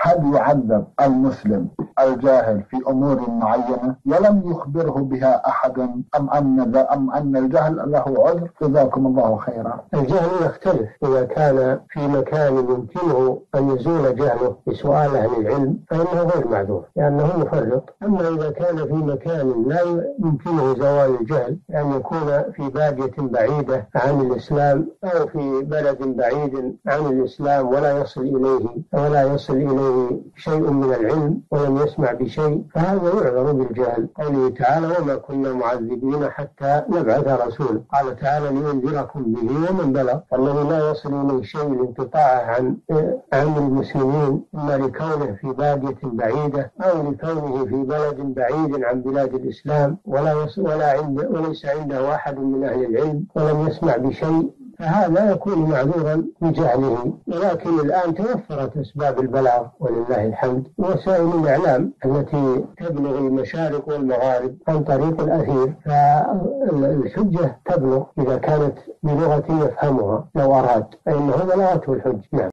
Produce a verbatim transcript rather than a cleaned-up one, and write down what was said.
هل يعذب المسلم الجاهل في أمور معينة ولم يخبره بها أحد أم أن أم أن الجهل له عذر؟ جزاكم الله خيرا. الجهل يختلف، إذا كان في مكان يمكنه أن يزول جهله بسؤال عن العلم فإنه غير معذور لأنه مفرط، أما إذا كان في مكان لا يمكنه زوال الجهل أن يكون في بادية بعيدة عن الإسلام أو في بلد بعيد عن الإسلام ولا يصل إليه ولا يصل إليه شيء من العلم ولم يسمع بشيء فهذا يعذر بالجهل. قوله تعالى وما كنا معذبين حتى نبعث رسولا، قال تعالى لينذركم به ومن بلغ، الذي لا يصل إليه شيء الانقطاع عن عن المسلمين إما لكونه في بادية بعيدة أو لكونه في بلد بعيد عن بلاد الإسلام ولا يصل ولا عند وليس عنده أحد من أهل العلم ولم يسمع بشيء فهذا يكون معذورا بجهله. ولكن الآن توفرت أسباب البلاغ ولله الحمد، وسائل الإعلام التي تبلغ المشارق والمغارب عن طريق الأثير، فالحجة تبلغ إذا كانت بلغة يفهمها لو أراد، فإنه بلغته الحجة.